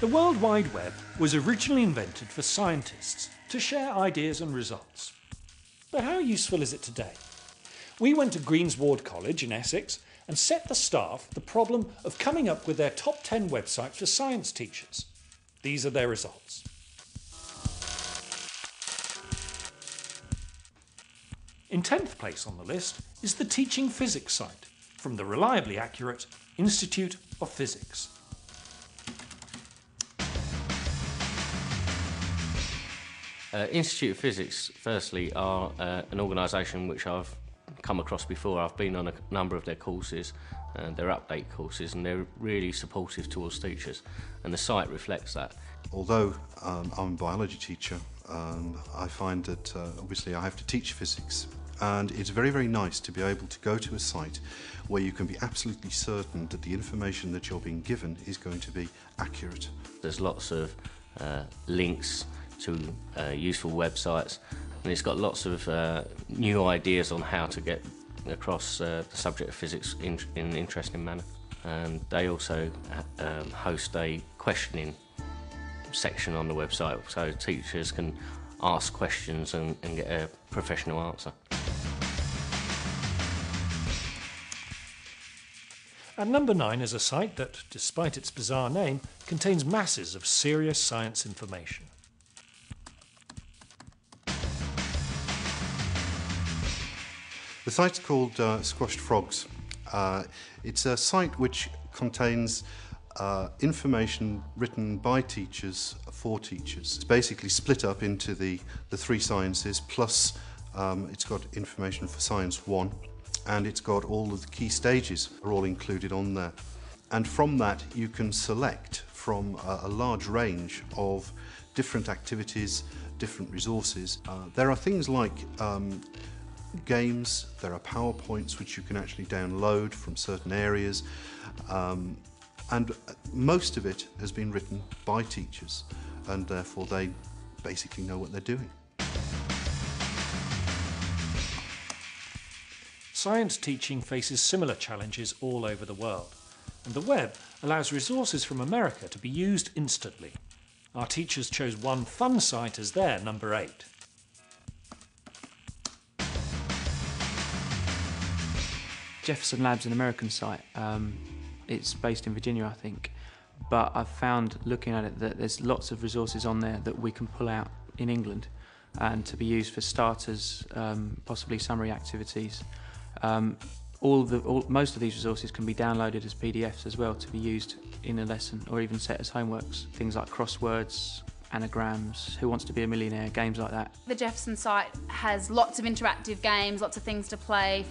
The World Wide Web was originally invented for scientists to share ideas and results. But how useful is it today? We went to Greensward College in Essex and set the staff the problem of coming up with their top 10 websites for science teachers. These are their results. In 10th place on the list is the Teaching Physics site from the reliably accurate Institute of Physics. Institute of Physics, firstly, are an organisation which I've come across before. I've been on a number of their courses, their update courses, and they're really supportive towards teachers, and the site reflects that. Although I'm a biology teacher, I find that obviously I have to teach physics, and it's very, very nice to be able to go to a site where you can be absolutely certain that the information that you're being given is going to be accurate. There's lots of links to useful websites, and it's got lots of new ideas on how to get across the subject of physics in an interesting manner. And they also host a questioning section on the website, so teachers can ask questions and get a professional answer. At number 9 is a site that, despite its bizarre name, contains masses of serious science information. The site's called Squashed Frogs. It's a site which contains information written by teachers for teachers. It's basically split up into the three sciences, plus it's got information for Science 1, and it's got all of the key stages are all included on there. And from that you can select from a large range of different activities, different resources. There are things like games, there are PowerPoints which you can actually download from certain areas, and most of it has been written by teachers, and therefore they basically know what they're doing. Science teaching faces similar challenges all over the world, and the web allows resources from America to be used instantly. Our teachers chose one fun site as their number 8. Jefferson Labs, an American site. It's based in Virginia, I think, but I've found, looking at it, that there's lots of resources on there that we can pull out in England and to be used for starters, possibly summary activities. Most of these resources can be downloaded as PDFs as well to be used in a lesson or even set as homeworks. Things like crosswords, anagrams, Who Wants to Be a Millionaire, games like that. The Jefferson site has lots of interactive games, lots of things to play,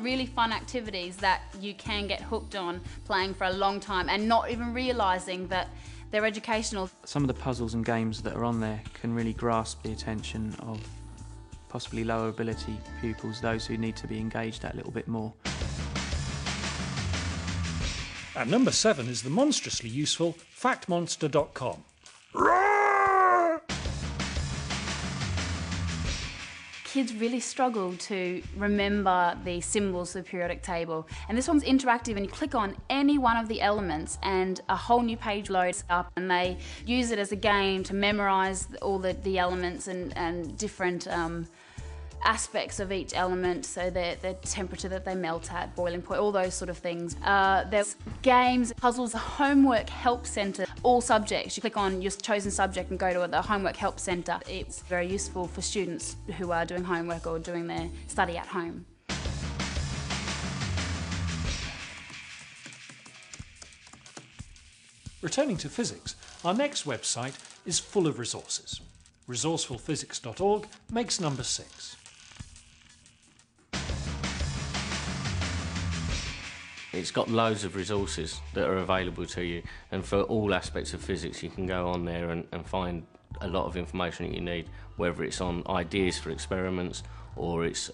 really fun activities that you can get hooked on playing for a long time and not even realising that they're educational. Some of the puzzles and games that are on there can really grasp the attention of possibly lower ability pupils, those who need to be engaged that little bit more. At number 7 is the monstrously useful FactMonster.com. Kids really struggle to remember the symbols of the periodic table, and this one's interactive, and you click on any one of the elements and a whole new page loads up, and they use it as a game to memorise all the elements and different aspects of each element, so the temperature that they melt at, boiling point, all those sort of things. There's games, puzzles, a homework help centre. All subjects, you click on your chosen subject and go to the homework help centre. It's very useful for students who are doing homework or doing their study at home. Returning to physics, our next website is full of resources. Resourcefulphysics.org makes number 6. It's got loads of resources that are available to you, and for all aspects of physics you can go on there and find a lot of information that you need, whether it's on ideas for experiments or it's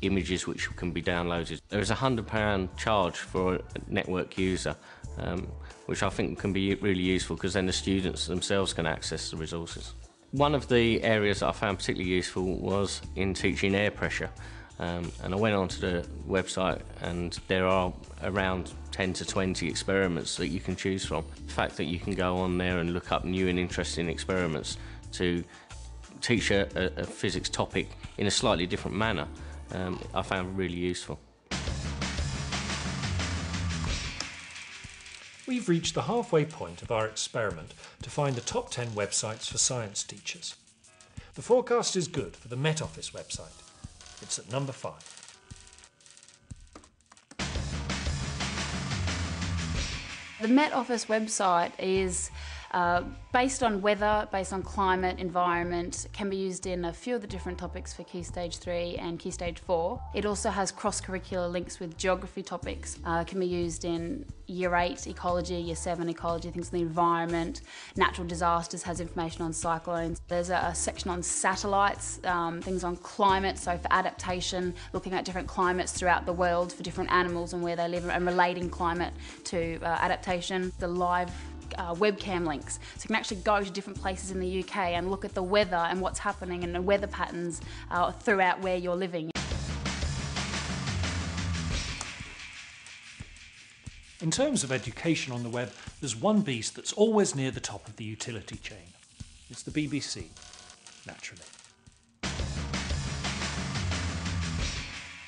images which can be downloaded. There is a £100 charge for a network user, which I think can be really useful because then the students themselves can access the resources. One of the areas that I found particularly useful was in teaching air pressure. And I went onto the website, and there are around 10 to 20 experiments that you can choose from. The fact that you can go on there and look up new and interesting experiments to teach a physics topic in a slightly different manner, I found really useful. We've reached the halfway point of our experiment to find the top 10 websites for science teachers. The forecast is good for the Met Office website. It's at number 5. The Met Office website is based on weather, based on climate, environment, can be used in a few of the different topics for Key Stage 3 and Key Stage 4. It also has cross-curricular links with geography topics, can be used in Year 8 ecology, Year 7 ecology, things on the environment, natural disasters, has information on cyclones. There's a section on satellites, things on climate, so for adaptation, looking at different climates throughout the world for different animals and where they live and relating climate to adaptation. The live webcam links, so you can actually go to different places in the UK and look at the weather and what's happening and the weather patterns throughout where you're living. In terms of education on the web, there's one beast that's always near the top of the utility chain. It's the BBC, naturally.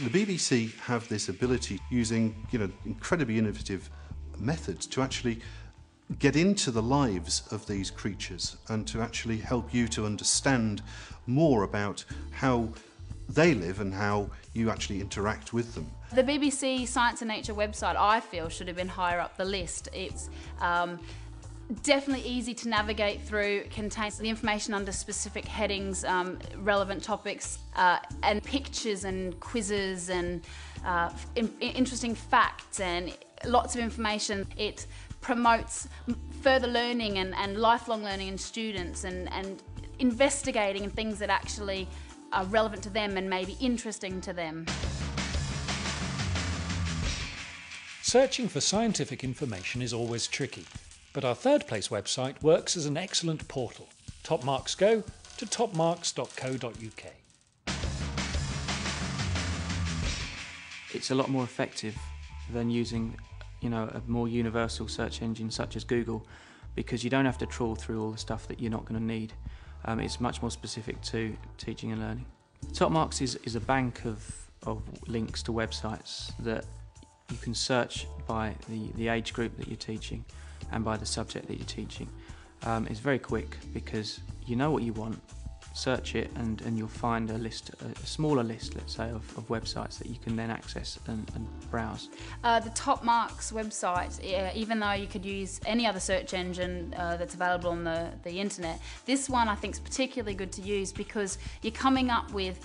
The BBC have this ability, using incredibly innovative methods, to actually get into the lives of these creatures and to actually help you to understand more about how they live and how you actually interact with them. The BBC Science and Nature website, I feel, should have been higher up the list. It's definitely easy to navigate through, it contains the information under specific headings, relevant topics, and pictures and quizzes and interesting facts and lots of information. It promotes further learning and lifelong learning in students and investigating things that actually are relevant to them and maybe interesting to them. Searching for scientific information is always tricky, but our third place website works as an excellent portal. Top Marks go to topmarks.co.uk. It's a lot more effective than using a more universal search engine such as Google, because you don't have to trawl through all the stuff that you're not going to need. It's much more specific to teaching and learning. TopMarks is a bank of links to websites that you can search by the age group that you're teaching and by the subject that you're teaching. It's very quick because you know what you want, search it, and you'll find a list, a smaller list, let's say, of websites that you can then access and browse. The TopMarks website, even though you could use any other search engine that's available on the internet, this one I think is particularly good to use because you're coming up with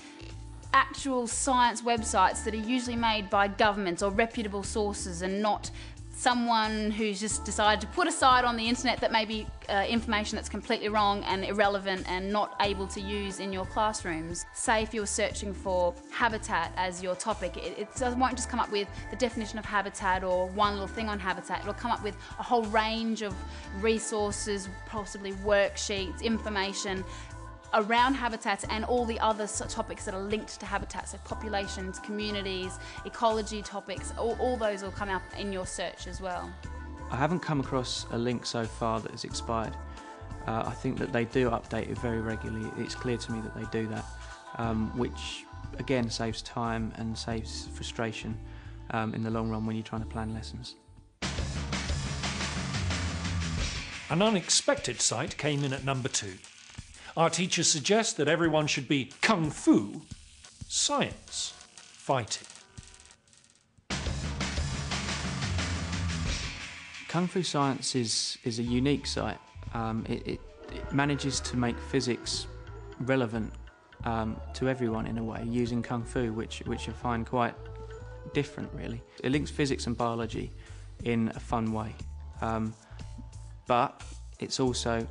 actual science websites that are usually made by governments or reputable sources and not someone who's just decided to put aside on the internet that may be information that's completely wrong and irrelevant and not able to use in your classrooms. Say if you're searching for habitat as your topic, it won't just come up with the definition of habitat or one little thing on habitat, it'll come up with a whole range of resources, possibly worksheets, information around habitats and all the other topics that are linked to habitats, so populations, communities, ecology topics, all those will come up in your search as well. I haven't come across a link so far that has expired. I think that they do update it very regularly. It's clear to me that they do that, which again saves time and saves frustration in the long run when you're trying to plan lessons. An unexpected site came in at number 2. Our teachers suggest that everyone should be Kung Fu Science fighting. Kung Fu Science is a unique site. It manages to make physics relevant to everyone in a way, using Kung Fu, which I find quite different, really. It links physics and biology in a fun way, but it's also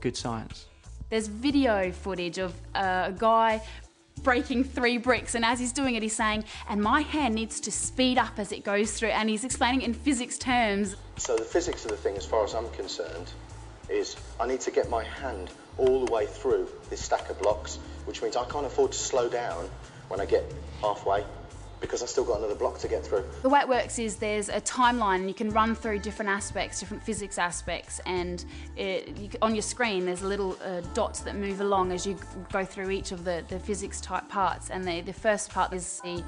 good science. There's video footage of a guy breaking 3 bricks, and as he's doing it he's saying, and my hand needs to speed up as it goes through, and he's explaining in physics terms. So the physics of the thing, as far as I'm concerned, is I need to get my hand all the way through this stack of blocks, which means I can't afford to slow down when I get halfway, because I've still got another block to get through. The way it works is there's a timeline and you can run through different aspects, different physics aspects, and on your screen there's little dots that move along as you go through each of the physics type parts. And the first part is the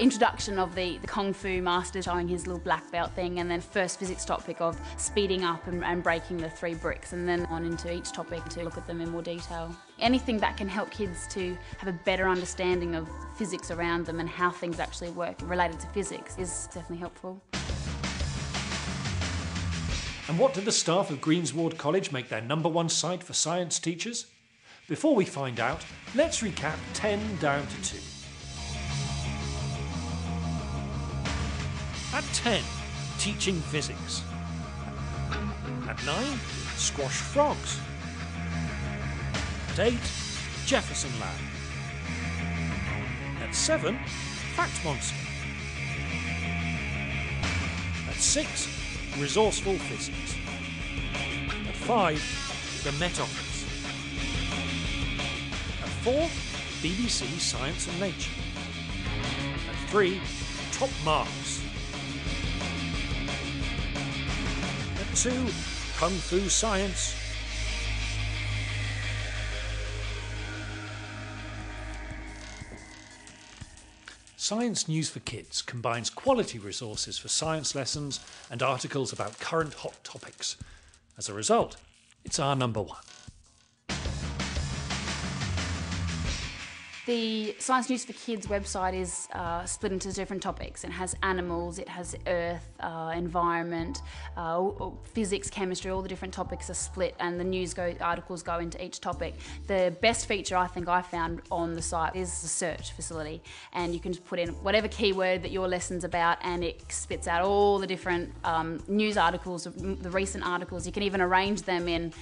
introduction of the Kung Fu master showing his little black belt thing, and then first physics topic of speeding up and breaking the three bricks, and then on into each topic to look at them in more detail. Anything that can help kids to have a better understanding of physics around them and how things actually work related to physics is definitely helpful. And what did the staff of Greensward College make their #1 site for science teachers? Before we find out, let's recap 10 down to 2. At 10, teaching physics. At 9, Squashed Frogs. At 8, Jefferson Labs. At 7, Fact Monster. At 6, Resourceful Physics. At 5, the Met Office. At 4, BBC Science and Nature. At 3, Top Marks. At 2, Kung Fu Science. Science News for Kids combines quality resources for science lessons and articles about current hot topics. As a result, it's our #1. The Science News for Kids website is split into different topics. It has animals, it has earth, environment, physics, chemistry, all the different topics are split, and the articles go into each topic. The best feature I think I found on the site is the search facility, and you can just put in whatever keyword that your lesson's about and it spits out all the different news articles, the recent articles. You can even arrange them in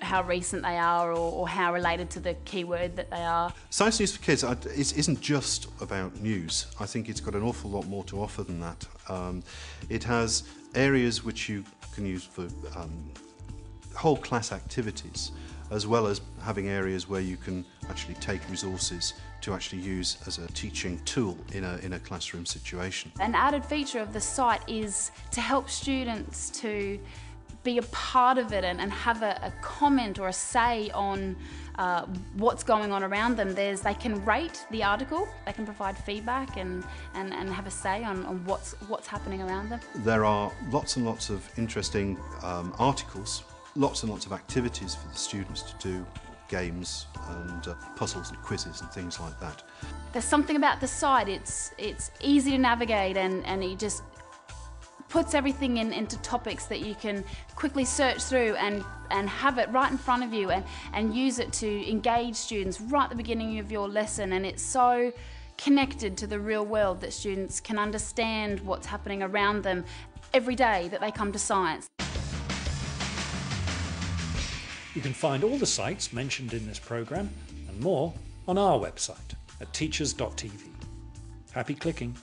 how recent they are or how related to the keyword that they are. Science News for Kids isn't just about news. I think it's got an awful lot more to offer than that. It has areas which you can use for whole class activities, as well as having areas where you can actually take resources to actually use as a teaching tool in a classroom situation. An added feature of the site is to help students to be a part of it and have a comment or a say on what's going on around them. They can rate the article, they can provide feedback and have a say on what's happening around them. There are lots and lots of interesting articles, lots and lots of activities for the students to do, games and puzzles and quizzes and things like that. There's something about the site, it's easy to navigate and it just puts everything into topics that you can quickly search through and have it right in front of you and use it to engage students right at the beginning of your lesson, and it's so connected to the real world that students can understand what's happening around them every day that they come to science. You can find all the sites mentioned in this programme and more on our website at teachers.tv. Happy clicking!